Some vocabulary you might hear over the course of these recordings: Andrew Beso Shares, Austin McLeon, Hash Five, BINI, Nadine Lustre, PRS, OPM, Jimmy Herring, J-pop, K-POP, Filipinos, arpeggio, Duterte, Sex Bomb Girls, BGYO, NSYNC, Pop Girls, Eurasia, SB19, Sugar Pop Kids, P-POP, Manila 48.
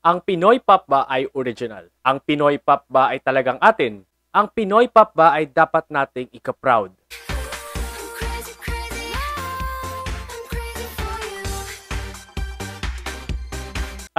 Ang Pinoy Pop ba ay original? Ang Pinoy Pop ba ay talagang atin? Ang Pinoy Pop ba ay dapat nating ikaproud?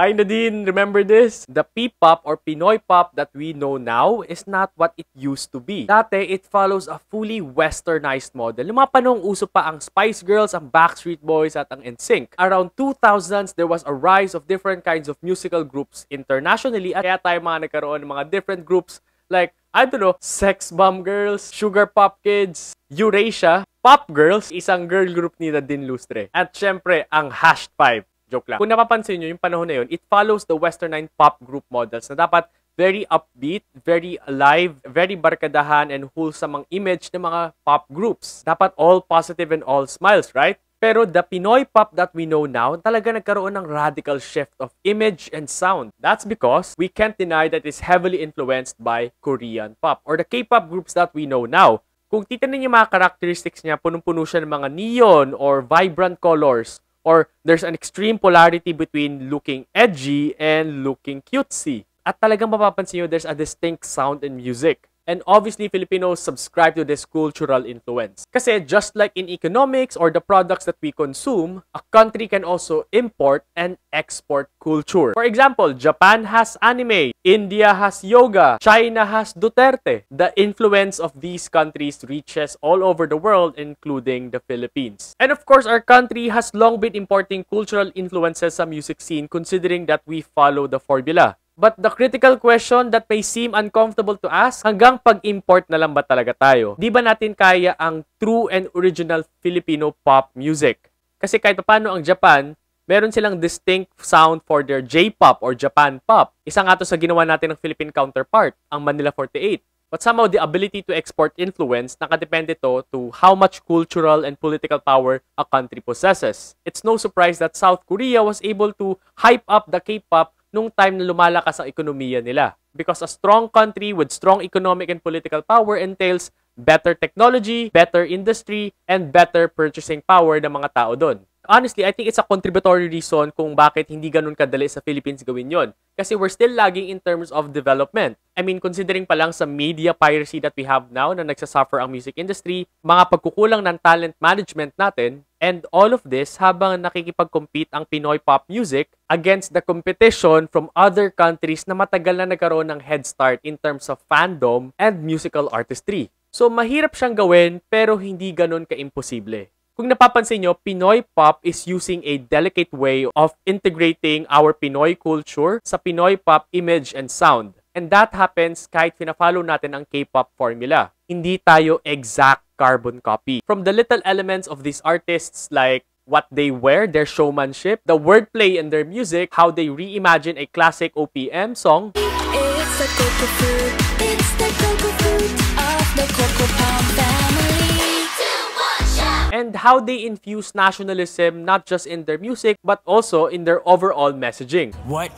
Hi Nadine, remember this? The P-POP or Pinoy Pop that we know now is not what it used to be. Dati, it follows a fully westernized model. Luma pa noong uso pa ang Spice Girls, ang Backstreet Boys, at ang NSYNC. Around 2000s, there was a rise of different kinds of musical groups internationally at kaya tayo mga nagkaroon ng mga different groups like, I don't know, Sex Bomb Girls, Sugar Pop Kids, Eurasia, Pop Girls, isang girl group ni Nadine Lustre. At syempre, ang Hash Five. Joke lang. Kung napapansin nyo, yung panahon na yun, it follows the westernized pop group models na dapat very upbeat, very alive, very barkadahan, and wholesome ang image ng mga pop groups. Dapat all positive and all smiles, right? Pero the Pinoy Pop that we know now, talaga nagkaroon ng radical shift of image and sound. That's because we can't deny that it's heavily influenced by Korean Pop or the K-pop groups that we know now. Kung titanin yung mga characteristics niya, punong-puno siya ng mga neon or vibrant colors, or there's an extreme polarity between looking edgy and looking cutesy. At talagang mapapansin nyo, there's a distinct sound in music. And obviously, Filipinos subscribe to this cultural influence. Kasi just like in economics or the products that we consume, a country can also import and export culture. For example, Japan has anime, India has yoga, China has Duterte. The influence of these countries reaches all over the world, including the Philippines. And of course, our country has long been importing cultural influences sa music scene considering that we follow the formula. But the critical question that may seem uncomfortable to ask, hanggang pag-import na lang ba talaga tayo? Di ba natin kaya ang true and original Filipino pop music? Kasi kahit paano ang Japan, meron silang distinct sound for their J-pop or Japan pop. Isa nga to sa ginawa natin ng Philippine counterpart, ang Manila 48. But somehow the ability to export influence, nakadepende to how much cultural and political power a country possesses. It's no surprise that South Korea was able to hype up the K-pop nung time na lumalakas ang ekonomiya nila. Because a strong country with strong economic and political power entails better technology, better industry, and better purchasing power ng mga tao doon. Honestly, I think it's a contributory reason kung bakit hindi ganun kadali sa Philippines gawin yon. Kasi we're still lagging in terms of development. I mean, considering pa lang sa media piracy that we have now na nagsasuffer ang music industry, mga pagkukulang ng talent management natin, and all of this habang nakikipag-compete ang Pinoy pop music against the competition from other countries na matagal na nagkaroon ng head start in terms of fandom and musical artistry. So, mahirap siyang gawin pero hindi ganun ka-imposible. Kung napapansin nyo, Pinoy Pop is using a delicate way of integrating our Pinoy culture sa Pinoy Pop image and sound. And that happens kahit pinafollow natin ang K-pop formula. Hindi tayo exact carbon copy. From the little elements of these artists like what they wear, their showmanship, the wordplay in their music, how they reimagine a classic OPM song, it's the cocoa fruit, it's the cocoa fruit of the Cocoa Pop family. And how they infuse nationalism not just in their music but also in their overall messaging. What?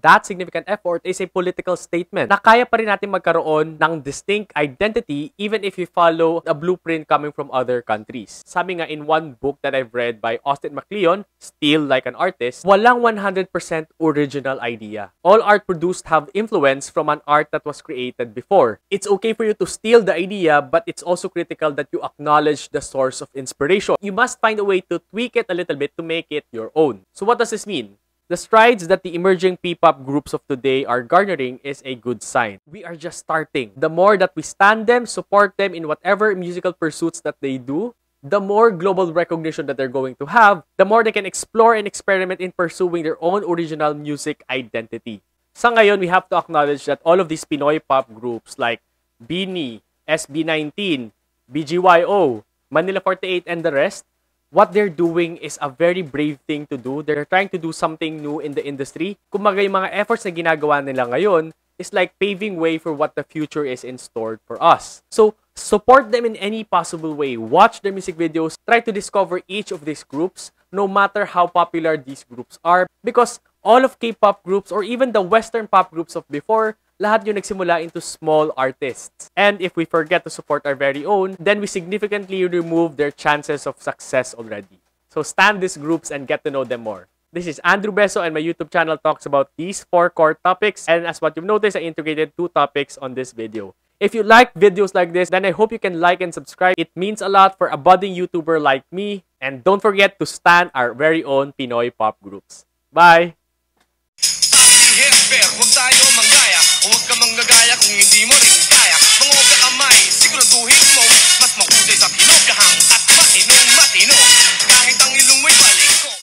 That significant effort is a political statement na kaya pa rin natin magkaroon ng distinct identity even if you follow a blueprint coming from other countries. Sabi nga in one book that I've read by Austin McLeon, Still Like an Artist, walang 100% original idea. All art produced have influence from an art that was created before. It's okay for you to steal the idea but it's also critical that you acknowledge the source of inspiration. You must find a way to tweak it a little bit to make it your own. So what does this mean? The strides that the emerging P-pop groups of today are garnering is a good sign. We are just starting. The more that we stand them, support them in whatever musical pursuits that they do, the more global recognition that they're going to have, the more they can explore and experiment in pursuing their own original music identity. Sa ngayon, we have to acknowledge that all of these Pinoy pop groups like BINI, SB19, BGYO, Manila 48, and the rest, what they're doing is a very brave thing to do. They're trying to do something new in the industry. Kumbaga yung mga efforts na ginagawa nila ngayon is like paving way for what the future is in store for us. So, support them in any possible way. Watch their music videos. Try to discover each of these groups, no matter how popular these groups are. Because all of K-pop groups or even the Western pop groups of before, lahat yun nagsimula into small artists. And if we forget to support our very own, then we significantly remove their chances of success already. So stand these groups and get to know them more. This is Andrew Beso, and my YouTube channel talks about these 4 core topics. And as what you've noticed, I integrated 2 topics on this video. If you like videos like this, then I hope you can like and subscribe. It means a lot for a budding YouTuber like me. And don't forget to stan our very own Pinoy pop groups. Bye! Huwag tayo manggaya, huwag ka manggagaya kung hindi mo rin